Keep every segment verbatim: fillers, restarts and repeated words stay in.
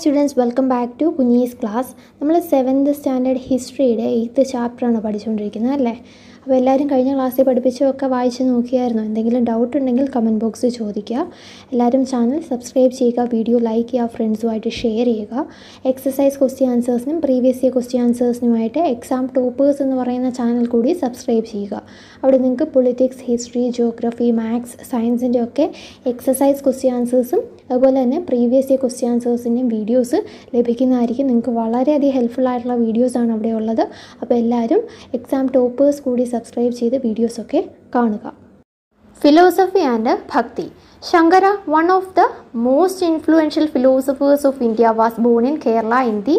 students, welcome back to Kunji's class. നമ്മൾ seventh standard ഹിസ്റ്ററിയുടെ eighth ചാപ്റ്ററാണ് പഠിച്ചുകൊണ്ടിരിക്കുന്നത് അല്ലേ. അപ്പോൾ എല്ലാവരും കഴിഞ്ഞ ക്ലാസ്സിൽ പഠിപ്പിച്ചതൊക്കെ വായിച്ച് നോക്കിയായിരുന്നു. എന്തെങ്കിലും ഡൗട്ട് ഉണ്ടെങ്കിൽ കമൻറ്റ് ബോക്സിൽ ചോദിക്കുക. എല്ലാവരും ചാനൽ സബ്സ്ക്രൈബ് ചെയ്യുക, വീഡിയോ ലൈക്ക് ചെയ്യുക, ഫ്രണ്ട്സുമായിട്ട് ഷെയർ ചെയ്യുക. എക്സസൈസ് ക്വസ്റ്റ്യൻ ആൻസേഴ്സിനും പ്രീവിയസ് ഇയർ ക്വസ്റ്റ്യൻ ആൻസേഴ്സിനുമായിട്ട് എക്സാം ടോപ്പേഴ്സ് എന്ന് പറയുന്ന ചാനൽ കൂടി സബ്സ്ക്രൈബ് ചെയ്യുക. അവിടെ നിങ്ങൾക്ക് പൊളിറ്റിക്സ്, ഹിസ്റ്ററി, ജോഗ്രഫി, മാത്സ്, സയൻസിൻ്റെയൊക്കെ എക്സസൈസ് ക്വസ്റ്റ്യൻ ആൻസേഴ്സും അതുപോലെ തന്നെ പ്രീവിയസ് ഇയർ ക്വസ്റ്റ്യൻ ആൻസേഴ്സിൻ്റെയും വീഡിയോസ് ലഭിക്കുന്നതായിരിക്കും. നിങ്ങൾക്ക് വളരെയധികം ഹെൽപ്ഫുൾ ആയിട്ടുള്ള വീഡിയോസാണ് അവിടെ ഉള്ളത്. അപ്പോൾ എല്ലാവരും എക്സാം ടോപ്പേഴ്സ് കൂടി സബ്സ്ക്രൈബ് ചെയ്ത് വീഡിയോസൊക്കെ കാണുക. Philosophy and bhakti. Shankara, one of the most influential philosophers of India, was born in Kerala in the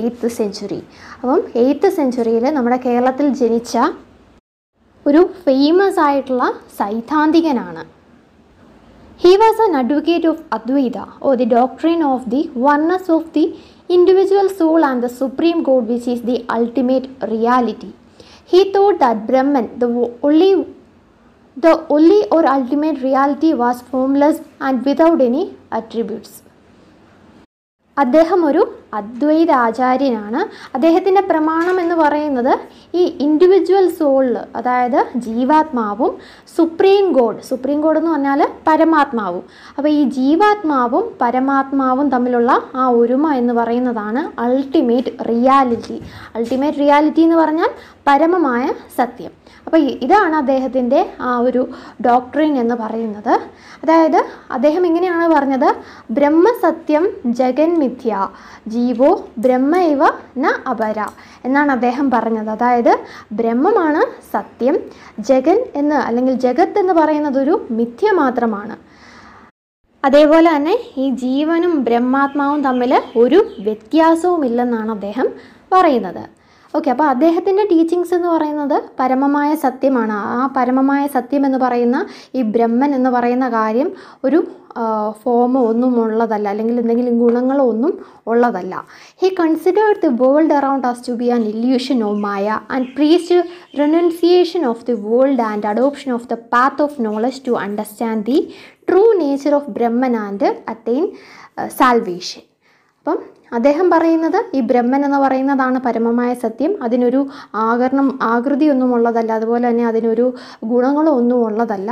eighth century. അപ്പം എയ്ത്ത് സെഞ്ച്വറിയിൽ നമ്മുടെ കേരളത്തിൽ ജനിച്ച ഒരു ഫേമസ് ആയിട്ടുള്ള സൈദ്ധാന്തികനാണ്. He was an advocate of Advaita, or the doctrine of the oneness of the individual soul and the supreme God, which is the ultimate reality. He thought that Brahman, the only the only or ultimate reality, was formless and without any attributes. അദ്ദേഹം ഒരു അദ്വൈത ആചാര്യനാണ്. അദ്ദേഹത്തിൻ്റെ പ്രമാണം എന്ന് പറയുന്നത് ഈ individual സോളിൽ, അതായത് ജീവാത്മാവും സുപ്രീം ഗോഡ്, സുപ്രീം ഗോഡ് എന്ന് പറഞ്ഞാൽ പരമാത്മാവും, അപ്പോൾ ഈ ജീവാത്മാവും പരമാത്മാവും തമ്മിലുള്ള ആ ഒരുമ എന്ന് പറയുന്നതാണ് അൾട്ടിമേറ്റ് റിയാലിറ്റി. അൾട്ടിമേറ്റ് റിയാലിറ്റി എന്ന് പറഞ്ഞാൽ പരമമായ സത്യം. അപ്പോൾ ഇതാണ് അദ്ദേഹത്തിൻ്റെ ആ ഒരു ഡോക്ട്രിൻ എന്ന് പറയുന്നത്. അതായത് അദ്ദേഹം ഇങ്ങനെയാണ് പറഞ്ഞത്: ബ്രഹ്മ സത്യം ജഗൻ മിഥ്യ, ജീവോ ബ്രഹ്മൈവ ന അപര എന്നാണ് അദ്ദേഹം പറഞ്ഞത്. അതായത് ബ്രഹ്മമാണ് സത്യം, ജഗൻ എന്ന് അല്ലെങ്കിൽ ജഗത്ത് എന്ന് പറയുന്നതൊരു മിഥ്യ മാത്രമാണ്. അതേപോലെ തന്നെ ഈ ജീവനും ബ്രഹ്മാത്മാവും തമ്മിൽ ഒരു വ്യത്യാസവും ഇല്ലെന്നാണ് അദ്ദേഹം പറയുന്നത്. ഓക്കെ, അപ്പോൾ അദ്ദേഹത്തിൻ്റെ ടീച്ചിങ്സ് എന്ന് പറയുന്നത് പരമമായ സത്യമാണ്. ആ പരമമായ സത്യം എന്ന് പറയുന്ന ഈ ബ്രഹ്മൻ എന്ന് പറയുന്ന കാര്യം ഒരു ഫോമോ ഒന്നും ഉള്ളതല്ല, അല്ലെങ്കിൽ എന്തെങ്കിലും ഗുണങ്ങളോ ഒന്നും ഉള്ളതല്ല. He considered the world around as to be an illusion of maya and priest renunciation of the world and adoption of the path of knowledge to understand the true nature of Brahman and attain salvation. അപ്പം അദ്ദേഹം പറയുന്നത് ഈ ബ്രഹ്മൻ എന്ന് പറയുന്നതാണ് പരമമായ സത്യം. അതിനൊരു ആകരണം ആകൃതിയൊന്നും ഉള്ളതല്ല, അതുപോലെ തന്നെ അതിനൊരു ഗുണങ്ങളോ ഒന്നും ഉള്ളതല്ല.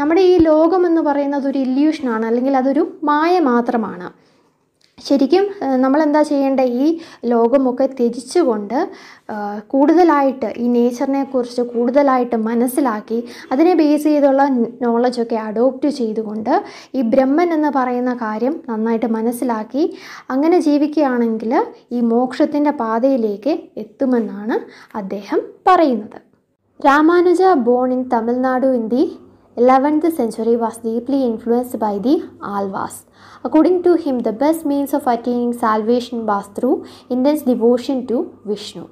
നമ്മുടെ ഈ ലോകം എന്ന് പറയുന്നത് ഒരു ഇല്യൂഷനാണ്, അല്ലെങ്കിൽ അതൊരു മായ മാത്രമാണ്. ശരിക്കും നമ്മളെന്താ ചെയ്യേണ്ടത്? ഈ ലോകമൊക്കെ ത്യജിച്ചുകൊണ്ട് കൂടുതലായിട്ട് ഈ നേച്ചറിനെ കുറിച്ച് കൂടുതലായിട്ട് മനസ്സിലാക്കി അതിനെ ബേസ് ചെയ്തുള്ള നോളജൊക്കെ അഡോപ്റ്റ് ചെയ്തുകൊണ്ട് ഈ ബ്രഹ്മൻ എന്ന് പറയുന്ന കാര്യം നന്നായിട്ട് മനസ്സിലാക്കി അങ്ങനെ ജീവിക്കുകയാണെങ്കിൽ ഈ മോക്ഷത്തിൻ്റെ പാതയിലേക്ക് എത്തുമെന്നാണ് അദ്ദേഹം പറയുന്നത്. Ramanuja born in Tamil Nadu in the eleventh century was deeply influenced by the Alvars. According to him, the best means of attaining salvation was through intense devotion to Vishnu.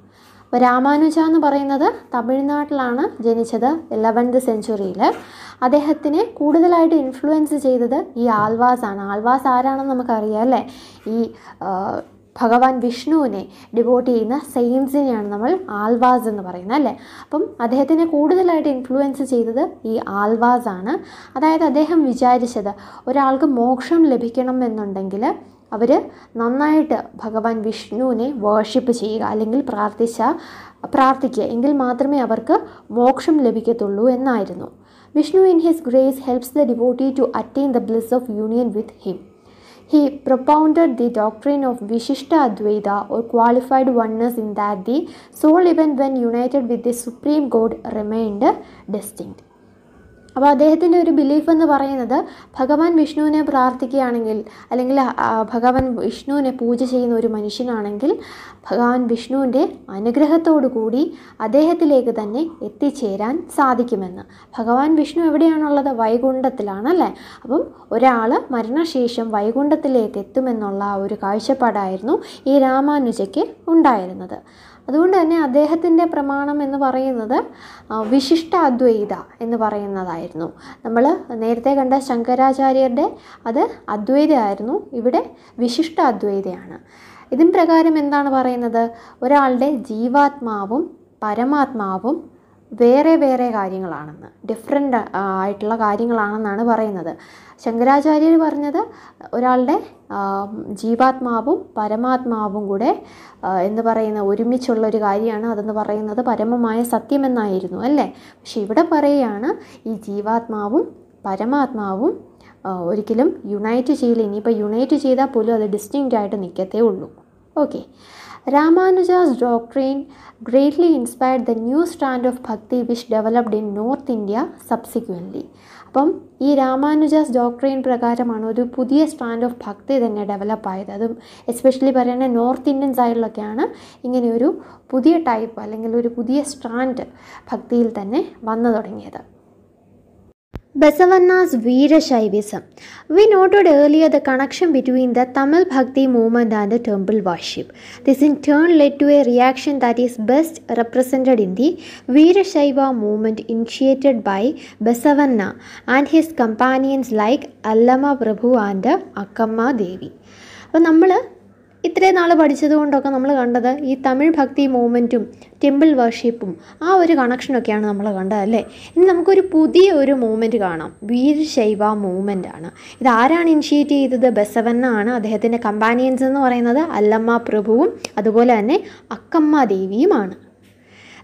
Ramanuja എന്ന് പറയുന്നത് തമിഴ്നാട്ടിലാണ് ജനിച്ചത്, ഇലവൻത് സെഞ്ച്വറിയിൽ. അദ്ദേഹത്തിനെ കൂടുതലായിട്ട് ഇൻഫ്ലുവൻസ് ചെയ്തത് ഈ ആൽവാസാണ്. ആൽവാസ് ആരാണെന്ന് നമുക്കറിയാം അല്ലേ. ഈ ഭഗവാൻ വിഷ്ണുവിനെ ഡിവോട്ട് ചെയ്യുന്ന സെയിൻസിനെയാണ് നമ്മൾ ആൽവാസ് എന്ന് പറയുന്നത് അല്ലേ. അപ്പം അദ്ദേഹത്തിനെ കൂടുതലായിട്ട് ഇൻഫ്ലുവൻസ് ചെയ്തത് ഈ ആൽവാസ് ആണ്. അതായത് അദ്ദേഹം വിചാരിച്ചത് ഒരാൾക്ക് മോക്ഷം ലഭിക്കണം എന്നുണ്ടെങ്കിൽ അവർ നന്നായിട്ട് ഭഗവാൻ വിഷ്ണുവിനെ വേർഷിപ്പ് ചെയ്യുക, അല്ലെങ്കിൽ പ്രാർത്ഥിച്ച പ്രാർത്ഥിക്കുക, എങ്കിൽ മാത്രമേ അവർക്ക് മോക്ഷം ലഭിക്കത്തുള്ളൂ എന്നായിരുന്നു. Vishnu in his grace helps the devotee to attain the bliss of union with him. He propounded the doctrine of Vishishta Advaita, or qualified oneness, in that the soul, even when united with the Supreme God, remained distinct. അപ്പോൾ അദ്ദേഹത്തിൻ്റെ ഒരു belief എന്ന് പറയുന്നത് ഭഗവാൻ വിഷ്ണുവിനെ പ്രാർത്ഥിക്കുകയാണെങ്കിൽ, അല്ലെങ്കിൽ ഭഗവാൻ വിഷ്ണുവിനെ പൂജ ചെയ്യുന്ന ഒരു മനുഷ്യനാണെങ്കിൽ ഭഗവാൻ വിഷ്ണുവിൻ്റെ അനുഗ്രഹത്തോടു കൂടി അദ്ദേഹത്തിലേക്ക് തന്നെ എത്തിച്ചേരാൻ സാധിക്കുമെന്ന്. ഭഗവാൻ വിഷ്ണു എവിടെയാണുള്ളത്? വൈകുണ്ഠത്തിലാണല്ലേ. അപ്പം ഒരാൾ മരണശേഷം വൈകുണ്ഠത്തിലേക്ക് എത്തുമെന്നുള്ള ഒരു കാഴ്ചപ്പാടായിരുന്നു ഈ രാമാനുജയ്ക്ക് ഉണ്ടായിരുന്നത്. അതുകൊണ്ട് തന്നെ അദ്ദേഹത്തിൻ്റെ പ്രമാണം എന്ന് പറയുന്നത് വിശിഷ്ട അദ്വൈത എന്ന് പറയുന്നതായിരുന്നു. നമ്മൾ നേരത്തെ കണ്ട ശങ്കരാചാര്യരുടെ അത് അദ്വൈതയായിരുന്നു, ഇവിടെ വിശിഷ്ട അദ്വൈതയാണ്. ഇതിന് പ്രകാരം എന്താണ് പറയുന്നത്? ഒരാളുടെ ജീവാത്മാവും പരമാത്മാവും വേറെ വേറെ കാര്യങ്ങളാണെന്ന്, ഡിഫറെൻ്റ് ആയിട്ടുള്ള കാര്യങ്ങളാണെന്നാണ് പറയുന്നത്. ശങ്കരാചാര്യർ പറഞ്ഞത് ഒരാളുടെ ജീവാത്മാവും പരമാത്മാവും കൂടെ എന്ന് പറയുന്ന ഒരുമിച്ചുള്ളൊരു കാര്യമാണ് അതെന്ന് പറയുന്നത് പരമമായ സത്യമെന്നായിരുന്നു, അല്ലേ? പക്ഷെ ഇവിടെ പറയുകയാണ് ഈ ജീവാത്മാവും പരമാത്മാവും ഒരിക്കലും യുണൈറ്റ് ചെയ്യില്ല. ഇനിയിപ്പോൾ യുണൈറ്റ് ചെയ്താൽ പോലും അത് ഡിസ്റ്റിങ്ക്റ്റ് ആയിട്ട് നിൽക്കത്തേ ഉള്ളൂ. Okay. Ramanuja's doctrine greatly inspired the new strand of Bhakti which developed in North India subsequently. അപ്പം ഈ രാമാനുജാസ് ഡോക്ട്രീൻ പ്രകാരമാണ് ഒരു പുതിയ സ്റ്റാൻഡ് ഓഫ് ഭക്തി തന്നെ ഡെവലപ്പായത്. അതും എസ്പെഷ്യലി പറയുന്നത് നോർത്ത് ഇന്ത്യൻ സൈഡിലൊക്കെയാണ് ഇങ്ങനെയൊരു പുതിയ ടൈപ്പ് അല്ലെങ്കിൽ ഒരു പുതിയ സ്റ്റാൻഡ് ഭക്തിയിൽ തന്നെ വന്നു തുടങ്ങിയത്. Basavanna's Veera Shaivism. We noted earlier the connection between the Tamil Bhakti movement and the temple worship. This in turn led to a reaction that is best represented in the Veerashaiva movement initiated by Basavanna and his companions like Allama Prabhu and Akkamma Devi. അപ്പോൾ നമ്മൾ ഇത്രയും നാൾ പഠിച്ചതുകൊണ്ടൊക്കെ നമ്മൾ കണ്ടത് ഈ തമിഴ് ഭക്തി മൂവ്മെൻറ്റും temple വർഷിപ്പും ആ ഒരു കണക്ഷനൊക്കെയാണ് നമ്മൾ കണ്ടത്, അല്ലേ? ഇനി നമുക്കൊരു പുതിയ ഒരു മൂവ്മെൻറ്റ് കാണാം, വീരശൈവ മൂവ്മെൻ്റ് ആണ്. ഇത് ആരാണ് ഇനിഷ്യേറ്റ് ചെയ്തത്? ബസവണ്ണ ആണ്. അദ്ദേഹത്തിൻ്റെ കമ്പാനിയൻസ് എന്ന് പറയുന്നത് അല്ലമ്മ പ്രഭുവും അതുപോലെ തന്നെ Akkamma ദേവിയുമാണ്.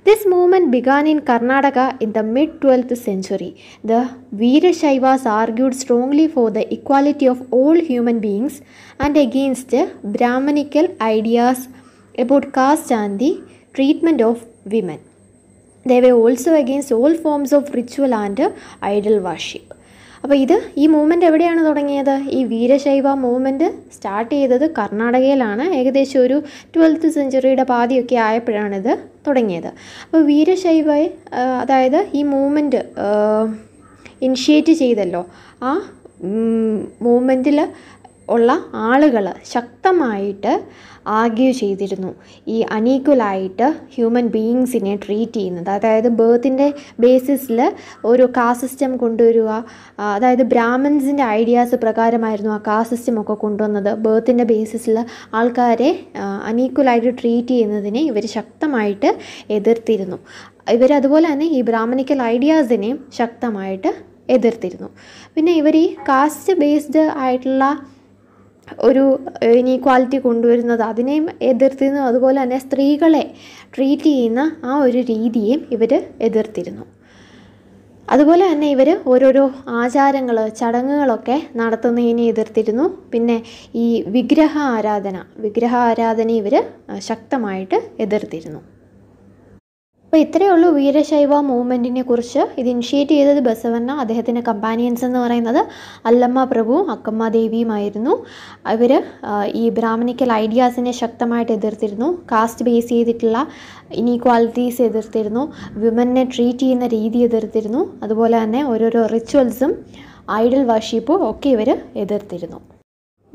This movement began in Karnataka in the mid-twelfth century. The Veerashaivas argued strongly for the equality of all human beings and against the Brahmanical ideas about caste and the treatment of women. They were also against all forms of ritual and idol worship. അപ്പോൾ ഇത് ഈ movement എവിടെയാണ് തുടങ്ങിയത്? ഈ Veerashaiva movement start ചെയ്തത് കർണാടകയിലാണ്. ഏകദേശം ഒരു twelfth സെഞ്ച്വറിയുടെ പാതിയൊക്കെ ആയപ്പോഴാണിത് തുടങ്ങിയത്. അപ്പോൾ വീരശൈവ അതായത് ഈ മൂവ്മെൻറ്റ് ഇനിഷ്യേറ്റ് ചെയ്തല്ലോ, ആ മൂവ്മെൻറ്റിൽ ഉള്ള ആളുകൾ ശക്തമായിട്ട് ആർഗ്യൂ ചെയ്തിരുന്നു ഈ അണീക്വലായിട്ട് ഹ്യൂമൻ ബീയിങ്സിനെ ട്രീറ്റ് ചെയ്യുന്നത്. അതായത് ബേർത്തിൻ്റെ ബേസിസിൽ ഒരു കാസ്റ്റ് സിസ്റ്റം കൊണ്ടുവരിക, അതായത് ബ്രാഹ്മിൻസിൻ്റെ ഐഡിയാസ് പ്രകാരമായിരുന്നു ആ കാസ്റ്റ് സിസ്റ്റമൊക്കെ കൊണ്ടുവന്നത്. ബേർത്തിൻ്റെ ബേസിസിൽ ആൾക്കാരെ അണീക്വലായിട്ട് ട്രീറ്റ് ചെയ്യുന്നതിനെ ഇവർ ശക്തമായിട്ട് എതിർത്തിരുന്നു. ഇവരതുപോലെ തന്നെ ഈ ബ്രാഹ്മണിക്കൽ ഐഡിയാസിനെയും ശക്തമായിട്ട് എതിർത്തിരുന്നു. പിന്നെ ഇവർ ഈ കാസ്റ്റ് ബേസ്ഡ് ആയിട്ടുള്ള ഒരു ഇനീക്വാലിറ്റി കൊണ്ടുവരുന്നത് അതിനെയും എതിർത്തിരുന്നു. അതുപോലെ തന്നെ സ്ത്രീകളെ ട്രീറ്റ് ചെയ്യുന്ന ആ ഒരു രീതിയെയും ഇവർ എതിർത്തിരുന്നു. അതുപോലെ തന്നെ ഇവർ ഓരോരോ ആചാരങ്ങൾ ചടങ്ങുകളൊക്കെ നടത്തുന്നതിനെ എതിർത്തിരുന്നു. പിന്നെ ഈ വിഗ്രഹ ആരാധന വിഗ്രഹ ആരാധന ഇവർ ശക്തമായിട്ട് എതിർത്തിരുന്നു. അപ്പോൾ ഇത്രയേ ഉള്ളൂ വീരശൈവ മൂവ്മെൻറ്റിനെ കുറിച്ച്. ഇത് ഇനിഷ്യേറ്റ് ചെയ്തത് ബസവണ്ണ, അദ്ദേഹത്തിൻ്റെ കമ്പാനിയൻസ് എന്ന് പറയുന്നത് അല്ലമ്മ പ്രഭു അക്കമ്മ ദേവിയുമായിരുന്നു. ഇവർ ഈ ബ്രാഹ്മണിക്കൽ ഐഡിയാസിനെ ശക്തമായിട്ട് എതിർത്തിരുന്നു, കാസ്റ്റ് ബേസ് ചെയ്തിട്ടുള്ള ഇനീക്വാലിറ്റീസ് എതിർത്തിരുന്നു, വിമനെ ട്രീറ്റ് ചെയ്യുന്ന രീതി എതിർത്തിരുന്നു, അതുപോലെ തന്നെ ഓരോരോ റിച്വൽസും ഐഡൽ വർഷിപ്പും ഒക്കെ ഇവർ എതിർത്തിരുന്നു.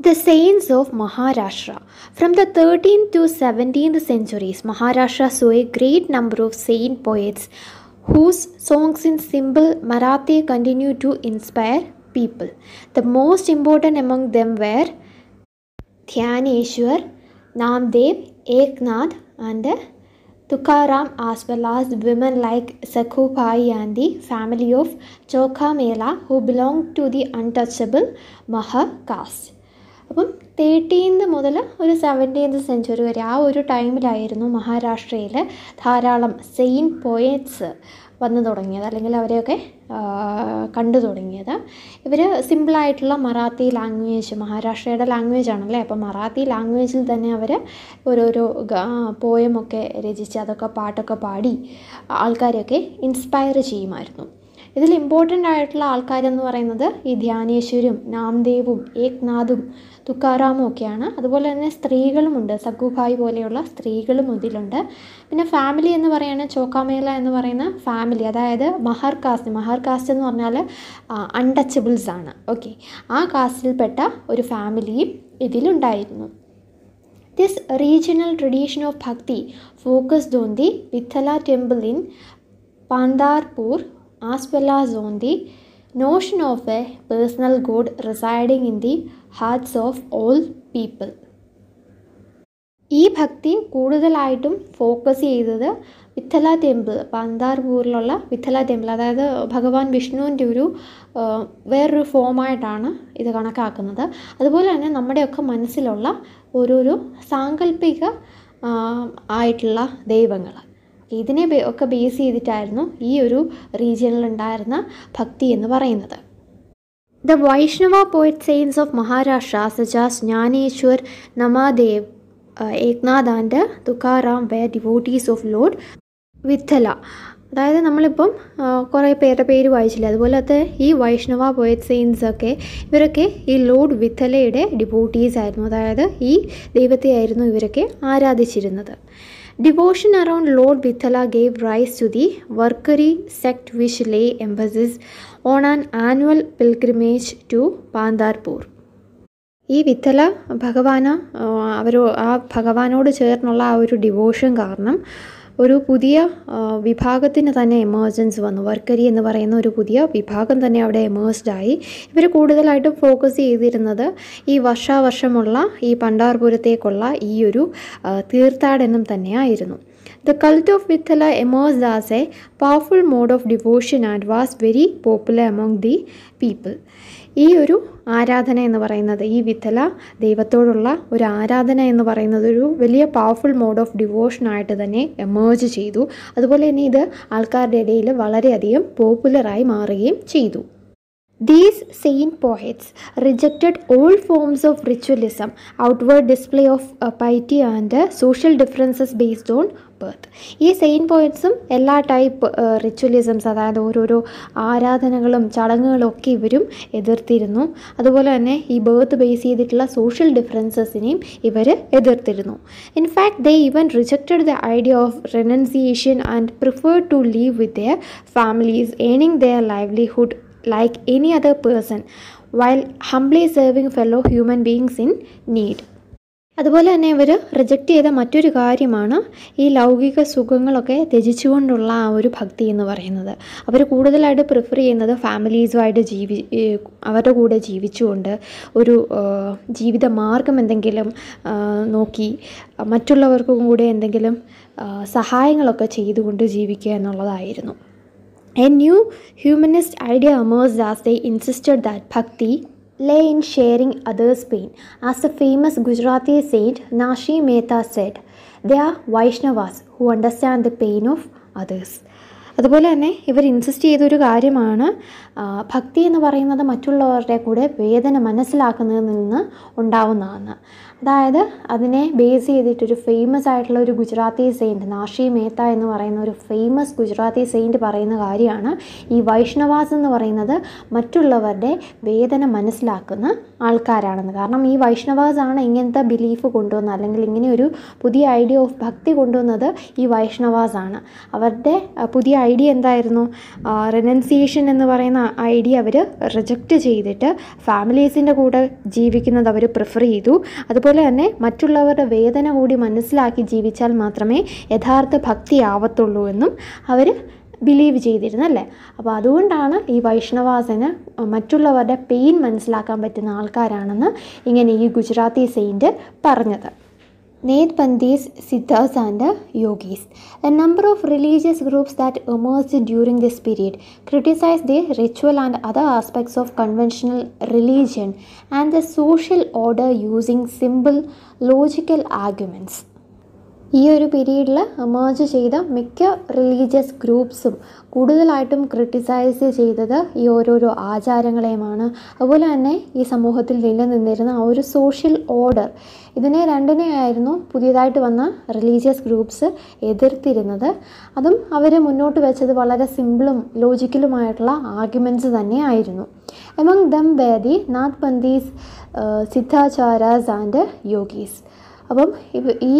The saints of Maharashtra. From the thirteenth to seventeenth centuries, Maharashtra saw a great number of saint poets whose songs in simple Marathi continue to inspire people. The most important among them were Jnaneshwar, Namdev, Eknath and Tukaram, as well as women like Sakhu Bai and the family of Chokhamela who belonged to the untouchable Mahar caste. അപ്പം thirteenth മുതൽ ഒരു seventeenth century വരെ ആ ഒരു ടൈമിലായിരുന്നു മഹാരാഷ്ട്രയിൽ ധാരാളം saint poets വന്നു തുടങ്ങിയത്, അല്ലെങ്കിൽ അവരെയൊക്കെ കണ്ടു തുടങ്ങിയത്. ഇവർ സിമ്പിളായിട്ടുള്ള മറാത്തി ലാംഗ്വേജ്, മഹാരാഷ്ട്രയുടെ ലാംഗ്വേജ് ആണല്ലേ, അപ്പോൾ മറാത്തി ലാംഗ്വേജിൽ തന്നെ അവർ ഓരോരോ പോയമൊക്കെ രചിച്ച് അതൊക്കെ പാട്ടൊക്കെ പാടി ആൾക്കാരെയൊക്കെ ഇൻസ്പയർ ചെയ്യുമായിരുന്നു. ഇതിൽ ഇമ്പോർട്ടൻ്റ് ആയിട്ടുള്ള ആൾക്കാരെന്ന് പറയുന്നത് ഈ ധ്യാനേശ്വരും നാംദേവും ഏക്നാഥും തുക്കാറാമും ഒക്കെയാണ്. അതുപോലെ തന്നെ സ്ത്രീകളുമുണ്ട്, സഖുഭായ് പോലെയുള്ള സ്ത്രീകളും ഇതിലുണ്ട്. പിന്നെ ഫാമിലി എന്ന് പറയുകയാണെങ്കിൽ ചോക്കാമേല എന്ന് പറയുന്ന ഫാമിലി, അതായത് മഹർ കാസ്റ്റ് മഹർ കാസ്റ്റ് എന്ന് പറഞ്ഞാൽ അൺടച്ചബിൾസ് ആണ്. ഓക്കെ, ആ കാസ്റ്റിൽപ്പെട്ട ഒരു ഫാമിലിയും ഇതിലുണ്ടായിരുന്നു. This regional tradition of bhakti focused on the Vitthala temple in Pandharpur as well as on the notion of a personal God residing in the hearts of all people. ഈ ഭക്തി കൂടുതലായിട്ടും ഫോക്കസ് ചെയ്തത് വിത്തല ടെമ്പിൾ, പാന്താർപൂരിലുള്ള വിത്തല ടെമ്പിൾ, അതായത് ഭഗവാൻ വിഷ്ണുവിൻ്റെ ഒരു വേറൊരു ഫോമായിട്ടാണ് ഇത് കണക്കാക്കുന്നത്. അതുപോലെ തന്നെ നമ്മുടെയൊക്കെ മനസ്സിലുള്ള ഓരോരോ സാങ്കല്പിക ആയിട്ടുള്ള ദൈവങ്ങൾ, ഇതിനെ ഒക്കെ ബേസ് ചെയ്തിട്ടായിരുന്നു ഈ ഒരു റീജിയനിലുണ്ടായിരുന്ന ഭക്തി എന്ന് പറയുന്നത്. The Vaishnava poet saints of Maharashtra such as Jnaneshwar, Namdev, uh, Eknath and Tukaram were devotees of Lord Vithala. അതായത് നമ്മളിപ്പം കുറേ പേരുടെ പേര് വായിച്ചില്ല, അതുപോലത്തെ ഈ വൈഷ്ണവ പോയറ്റ് സെയിൻസൊക്കെ ഇവരൊക്കെ ഈ ലോർഡ് വിത്തലയുടെ ഡിവോട്ടീസ് ആയിരുന്നു. അതായത് ഈ ദൈവത്തെയായിരുന്നു ഇവരൊക്കെ ആരാധിച്ചിരുന്നത്. Devotion around Lord Vithala gave rise to the Varkari sect, which lay emphasis on an annual pilgrimage to Pandarpur. ഈ വിത്തല ഭഗവാന് അവരോ ആ ഭഗവാനോട് ചേർന്നുള്ള ആ ഒരു ഡിവോഷൻ കാരണം ഒരു പുതിയ വിഭാഗത്തിന് തന്നെ എമേർജൻസ് വന്നു. വർക്കരി എന്ന് പറയുന്ന ഒരു പുതിയ വിഭാഗം തന്നെ അവിടെ എമേഴ്സ്ഡായി. ഇവർ കൂടുതലായിട്ടും ഫോക്കസ് ചെയ്തിരുന്നത് ഈ വർഷാവർഷമുള്ള ഈ പണ്ടാർപുരത്തേക്കുള്ള ഈ ഒരു തീർത്ഥാടനം തന്നെയായിരുന്നു. The cult of Vithala emerged as a powerful mode of devotion and was very popular among the people. ഈ ഒരു ആരാധന എന്ന് പറയുന്നത്, ഈ വിത്തല ദൈവത്തോടുള്ള ഒരു ആരാധന എന്ന് പറയുന്നത് ഒരു വലിയ പവർഫുൾ മോഡ് ഓഫ് ഡിവോഷനായിട്ട് തന്നെ എമേർജ് ചെയ്തു. അതുപോലെ തന്നെ ഇത് ആൾക്കാരുടെ ഇടയിൽ വളരെയധികം പോപ്പുലറായി മാറുകയും ചെയ്തു. These saint poets rejected all forms of ritualism, outward display of piety and social differences based on birth. ഈ സെയിൻ പോയറ്റ്സും എല്ലാ ടൈപ്പ് റിച്വലിസംസ്, അതായത് ഓരോരോ ആരാധനകളും ചടങ്ങുകളും ഒക്കെ ഇവരും എതിർത്തിരുന്നു. അതുപോലെ തന്നെ ഈ ബേർത്ത് ബേസ് ചെയ്തിട്ടുള്ള സോഷ്യൽ ഡിഫറൻസസിനെയും ഇവർ എതിർത്തിരുന്നു. In fact they even rejected the idea of renunciation and preferred to leave with their families, earning their livelihood like any other person while humbly serving fellow human beings in need. അതുപോലെ തന്നെ ഇവർ reject ചെയ്ത മറ്റൊരു കാര്യമാണ് ഈ ലൗകിക സുഖങ്ങളൊക്കെ ത്യജിച്ചുകൊണ്ടുള്ള ആ ഒരു ഭക്തി എന്ന് പറയുന്നത്. അവർ കൂടുതലായിട്ട് പ്രിഫർ ചെയ്യുന്നത് ഫാമിലീസുമായിട്ട് ജീവി അവരുടെ കൂടെ ജീവിച്ചുകൊണ്ട് ഒരു ജീവിത മാർഗം എന്തെങ്കിലും നോക്കി മറ്റുള്ളവർക്കും കൂടെ എന്തെങ്കിലും സഹായങ്ങളൊക്കെ ചെയ്തുകൊണ്ട് ജീവിക്കുക എന്നുള്ളതായിരുന്നു. A new humanist idea emerged as they insisted that bhakti lay in sharing others' pain. As the famous Gujarati saint Narsi Mehta said, they are Vaishnavas who understand the pain of others. അതുപോലെ തന്നെ ഇവർ insist ചെയ്തൊരു കാര്യമാണ് ഭക്തി എന്ന് പറയുന്നത് മറ്റുള്ളവരുടെ കൂടെ വേദന മനസ്സിലാക്കുന്നതിൽ നിന്ന് ഉണ്ടാവുന്നതാണ്. അതായത് അതിനെ ബേസ് ചെയ്തിട്ടൊരു ഫേമസ് ആയിട്ടുള്ള ഒരു ഗുജറാത്തി സെയിൻറ്റ് നാർസി മേത്ത എന്ന് പറയുന്ന ഒരു ഫേമസ് ഗുജറാത്തി സെയിൻറ്റ് പറയുന്ന കാര്യമാണ് ഈ വൈഷ്ണവാസ് എന്ന് പറയുന്നത് മറ്റുള്ളവരുടെ വേദന മനസ്സിലാക്കുന്ന ആൾക്കാരാണെന്ന്. കാരണം ഈ വൈഷ്ണവാസ് ആണ് ഇങ്ങനത്തെ ബിലീഫ് കൊണ്ടുവന്നത്, അല്ലെങ്കിൽ ഇങ്ങനെ ഒരു പുതിയ ഐഡിയ ഓഫ് ഭക്തി കൊണ്ടുവന്നത് ഈ വൈഷ്ണവാസ് ആണ്. അവരുടെ പുതിയ ഐഡിയ എന്തായിരുന്നു? റെനൗൺസിയേഷൻ എന്ന് പറയുന്ന ഐഡിയ അവർ റിജക്റ്റ് ചെയ്തിട്ട് ഫാമിലീസിൻ്റെ കൂടെ ജീവിക്കുന്നത് അവർ പ്രിഫർ ചെയ്തു. അതുപോലെ തന്നെ മറ്റുള്ളവരുടെ വേദന കൂടി മനസ്സിലാക്കി ജീവിച്ചാൽ മാത്രമേ യഥാർത്ഥ ഭക്തി ആവത്തുള്ളൂ എന്നും അവർ ബിലീവ് ചെയ്തിരുന്നല്ലേ. അപ്പോൾ അതുകൊണ്ടാണ് ഈ വൈഷ്ണവാസിന് മറ്റുള്ളവരുടെ പെയിൻ മനസ്സിലാക്കാൻ പറ്റുന്ന ആൾക്കാരാണെന്ന് ഇങ്ങനെ ഈ ഗുജറാത്തി സെയിൻറ്റ് പറഞ്ഞത്. Nath Panthis, Siddhas and Yogis. A number of religious groups that emerged during this period criticized the ritual and other aspects of conventional religion and the social order using simple logical arguments. ഈ ഒരു പീരീഡിൽ emerge ചെയ്ത മിക്ക religious ഗ്രൂപ്പ്സും കൂടുതലായിട്ടും criticise ചെയ്തത് ഈ ഓരോരോ ആചാരങ്ങളെയുമാണ്. അതുപോലെ തന്നെ ഈ സമൂഹത്തിൽ നിലനിന്നിരുന്ന ആ ഒരു സോഷ്യൽ ഓർഡർ, ഇതിനെ രണ്ടിനെയായിരുന്നു പുതിയതായിട്ട് വന്ന റിലീജിയസ് ഗ്രൂപ്പ്സ് എതിർത്തിരുന്നത്. അതും അവർ മുന്നോട്ട് വെച്ചത് വളരെ സിമ്പിളും ലോജിക്കലുമായിട്ടുള്ള ആർഗ്യുമെൻറ്റ്സ് തന്നെയായിരുന്നു. Among them were the Nath Panthis, uh, Siddhacharas and Yogis. അപ്പം ഈ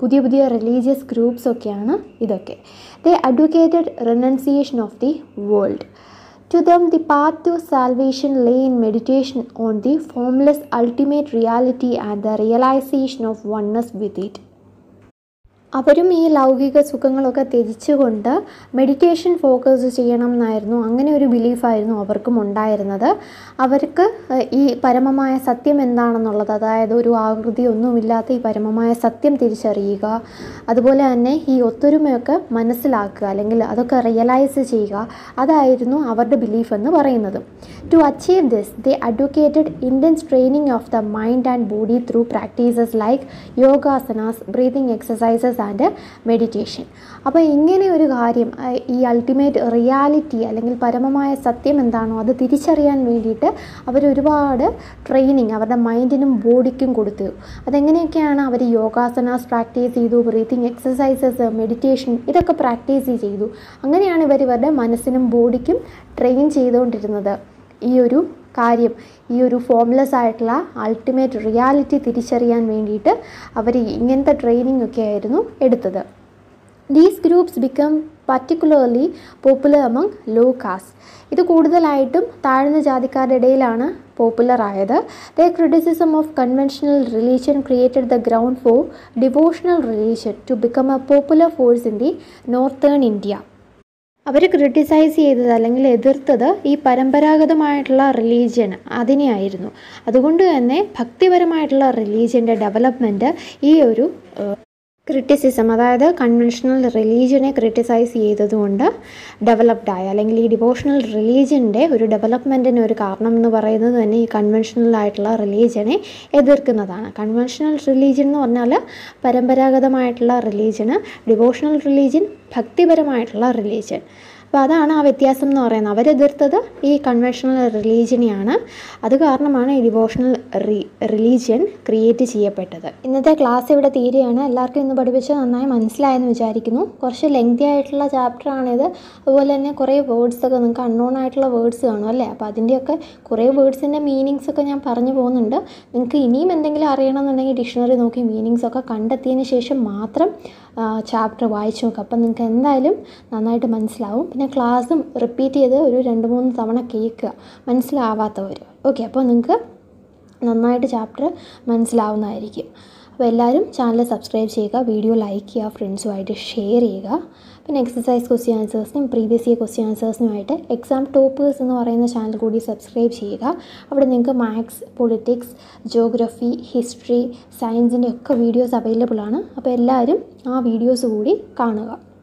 പുതിയ പുതിയ റിലീജിയസ് ഗ്രൂപ്പ്സ് ഒക്കെയാണ് ഇതൊക്കെ. They advocated renunciation of the world. To them the path to salvation lay in meditation on the formless ultimate reality and the realisation of oneness with it. അവരും ഈ ലൗകിക സുഖങ്ങളൊക്കെ ത്യജിച്ചുകൊണ്ട് meditation focus ചെയ്യണം എന്നായിരുന്നു, അങ്ങനെ ഒരു ബിലീഫായിരുന്നു അവർക്കും ഉണ്ടായിരുന്നത്. അവർക്ക് ഈ പരമമായ സത്യം എന്താണെന്നുള്ളത്, അതായത് ഒരു ആകൃതി ഒന്നുമില്ലാത്ത ഈ പരമമായ സത്യം തിരിച്ചറിയുക, അതുപോലെ തന്നെ ഈ ഒത്തൊരുമയൊക്കെ മനസ്സിലാക്കുക, അല്ലെങ്കിൽ അതൊക്കെ റിയലൈസ് ചെയ്യുക, അതായിരുന്നു അവരുടെ ബിലീഫ് എന്ന് പറയുന്നത്. To achieve this they advocated intense training of the mind and body through practices like yogasanas, breathing exercises and meditation. അപ്പോൾ ഇങ്ങനെ ഒരു കാര്യം, ഈ അൾട്ടിമേറ്റ് റിയാലിറ്റി അല്ലെങ്കിൽ പരമമായ സത്യം എന്താണോ അത് തിരിച്ചറിയാൻ വേണ്ടിയിട്ട് അവരൊരുപാട് ട്രെയിനിങ് അവരുടെ മൈൻഡിനും ബോഡിക്കും കൊടുത്തു. അതെങ്ങനെയൊക്കെയാണ് അവർ യോഗാസനാസ് പ്രാക്ടീസ് ചെയ്തു, ബ്രീതിങ് എക്സസൈസസ്, മെഡിറ്റേഷൻ, ഇതൊക്കെ പ്രാക്ടീസ് ചെയ്തു. അങ്ങനെയാണ് ഇവർ ഇവരുടെ മനസ്സിനും ബോഡിക്കും ട്രെയിൻ ചെയ്തുകൊണ്ടിരുന്നത് ഈ ഒരു കാര്യം, ഈ ഒരു ഫോംലെസ് ആയിട്ടുള്ള അൾട്ടിമേറ്റ് റിയാലിറ്റി തിരിച്ചറിയാൻ വേണ്ടിയിട്ട് അവർ ഇങ്ങനത്തെ ട്രെയിനിങ് ഒക്കെ ആയിരുന്നു എടുത്തത്. These groups become particularly popular among low caste. ഇത് കൂടുതലായിട്ടും താഴ്ന്ന ജാതിക്കാരുടെ ഇടയിലാണ് പോപ്പുലറായത്. The criticism of conventional religion created the ground for devotional religion to become a popular force in the northern India. അവർ ക്രിട്ടിസൈസ് ചെയ്തത് അല്ലെങ്കിൽ എതിർത്തത് ഈ പരമ്പരാഗതമായിട്ടുള്ള റിലീജിയൻ അതിനെയായിരുന്നു. അതുകൊണ്ട് തന്നെ ഭക്തിപരമായിട്ടുള്ള റിലീജിയൻ്റെ ഡെവലപ്മെൻറ്റ് ഈ ഒരു ക്രിറ്റിസിസം, അതായത് കൺവെൻഷണൽ റിലീജിയനെ ക്രിറ്റിസൈസ് ചെയ്തതുകൊണ്ട് ഡെവലപ്ഡായ അല്ലെങ്കിൽ ഈ ഡിവോഷണൽ റിലീജിയൻ്റെ ഒരു ഡെവലപ്മെൻറ്റിന് ഒരു കാരണം എന്ന് പറയുന്നത് തന്നെ ഈ കൺവെൻഷണലായിട്ടുള്ള റിലീജിയനെ എതിർക്കുന്നതാണ്. കൺവെൻഷണൽ റിലീജിയൻ എന്ന് പറഞ്ഞാൽ പരമ്പരാഗതമായിട്ടുള്ള റിലീജിയന്, ഡിവോഷണൽ റിലീജിയൻ ഭക്തിപരമായിട്ടുള്ള റിലീജിയൻ. അപ്പോൾ അതാണ് ആ വ്യത്യാസം എന്ന് പറയുന്നത്. അവരെതിർത്തത് ഈ കൺവെൻഷണൽ റിലീജിയനെയാണ്. അത് കാരണമാണ് ഈ ഡിവോഷണൽ റി റിലീജിയൻ ക്രിയേറ്റ് ചെയ്യപ്പെട്ടത്. ഇന്നത്തെ ക്ലാസ് ഇവിടെ തീരെയാണ്. എല്ലാവർക്കും ഇന്ന് പഠിപ്പിച്ച് നന്നായി മനസ്സിലായെന്ന് വിചാരിക്കുന്നു. കുറച്ച് ലെങ്തി ആയിട്ടുള്ള ചാപ്റ്ററാണിത്. അതുപോലെ തന്നെ കുറേ വേർഡ്സൊക്കെ നിങ്ങൾക്ക് അൺനോൺ ആയിട്ടുള്ള വേർഡ്സ് കാണും അല്ലേ. അപ്പോൾ അതിൻ്റെയൊക്കെ കുറേ വേർഡ്സിൻ്റെ മീനിങ്സൊക്കെ ഞാൻ പറഞ്ഞു പോകുന്നുണ്ട്. നിങ്ങൾക്ക് ഇനിയും എന്തെങ്കിലും അറിയണമെന്നുണ്ടെങ്കിൽ ഡിക്ഷണറി നോക്കി മീനിങ്സൊക്കെ കണ്ടെത്തിയതിന് ശേഷം മാത്രം ചാപ്റ്റർ വായിച്ചു നോക്കുക. അപ്പം നിങ്ങൾക്ക് എന്തായാലും നന്നായിട്ട് മനസ്സിലാവും. പിന്നെ ക്ലാസ്സും റിപ്പീറ്റ് ചെയ്ത് ഒരു രണ്ട് മൂന്ന് തവണ കേൾക്കുക, മനസ്സിലാവാത്തവർ. ഓക്കെ, അപ്പോൾ നിങ്ങൾക്ക് നന്നായിട്ട് ചാപ്റ്റർ മനസ്സിലാവുന്നതായിരിക്കും. അപ്പോൾ എല്ലാവരും ചാനൽ സബ്സ്ക്രൈബ് ചെയ്യുക, വീഡിയോ ലൈക്ക് ചെയ്യുക, ഫ്രണ്ട്സുമായിട്ട് ഷെയർ ചെയ്യുക. പിന്നെ എക്സസൈസ് ക്വസ്റ്റ്യൻ ആൻസേഴ്സിനും പ്രീവിയസ് ഇയർ ക്വസ്റ്റ്യൻ ആൻസേഴ്സിനുമായിട്ട് എക്സാം ടോപ്പേഴ്സ് എന്ന് പറയുന്ന ചാനൽ കൂടി സബ്സ്ക്രൈബ് ചെയ്യുക. അവിടെ നിങ്ങൾക്ക് മാത്സ്, പൊളിറ്റിക്സ്, ജോഗ്രഫി, ഹിസ്റ്ററി, സയൻസിൻ്റെ ഒക്കെ വീഡിയോസ് അവൈലബിൾ ആണ്. അപ്പോൾ എല്ലാവരും ആ വീഡിയോസ് കൂടി കാണുക.